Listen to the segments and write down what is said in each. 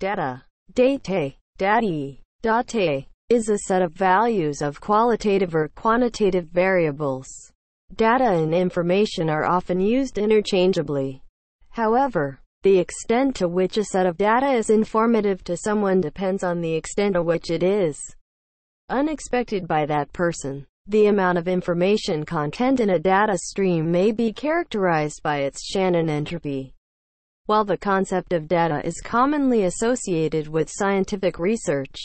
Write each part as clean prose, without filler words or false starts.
Data, date, dati, date, is a set of values of qualitative or quantitative variables. Data and information are often used interchangeably. However, the extent to which a set of data is informative to someone depends on the extent to which it is unexpected by that person. The amount of information content in a data stream may be characterized by its Shannon entropy. While the concept of data is commonly associated with scientific research,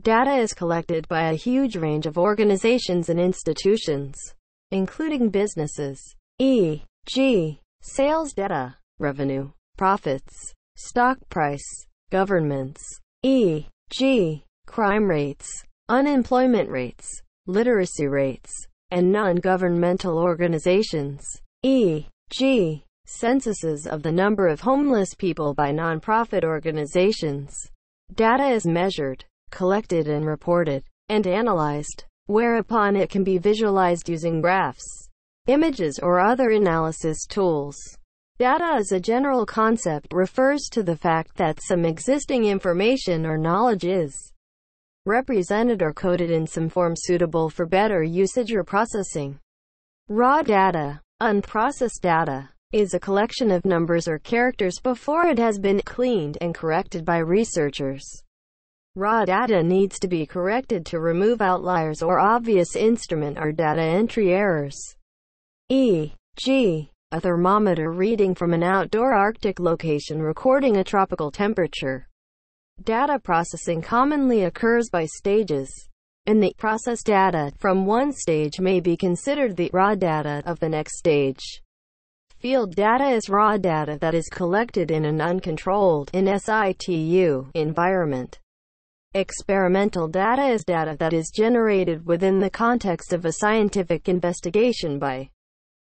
data is collected by a huge range of organizations and institutions, including businesses, e.g., sales data, revenue, profits, stock price, governments, e.g., crime rates, unemployment rates, literacy rates, and non-governmental organizations, e.g., censuses of the number of homeless people by non-profit organizations. Data is measured, collected and reported, and analyzed, whereupon it can be visualized using graphs, images or other analysis tools. Data as a general concept refers to the fact that some existing information or knowledge is represented or coded in some form suitable for better usage or processing. Raw data, unprocessed data, is a collection of numbers or characters before it has been cleaned and corrected by researchers. Raw data needs to be corrected to remove outliers or obvious instrument or data entry errors, e.g., a thermometer reading from an outdoor Arctic location recording a tropical temperature. Data processing commonly occurs by stages. In the process, data from one stage may be considered the raw data of the next stage. Field data is raw data that is collected in an uncontrolled situ environment. Experimental data is data that is generated within the context of a scientific investigation by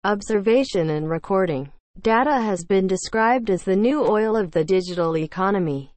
observation and recording. Data has been described as the new oil of the digital economy.